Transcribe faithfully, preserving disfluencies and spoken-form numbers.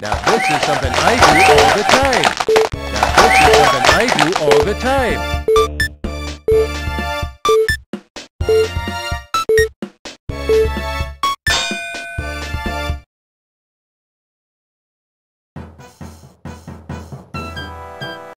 Now this is something I do all the time. Now this is something I do all the time.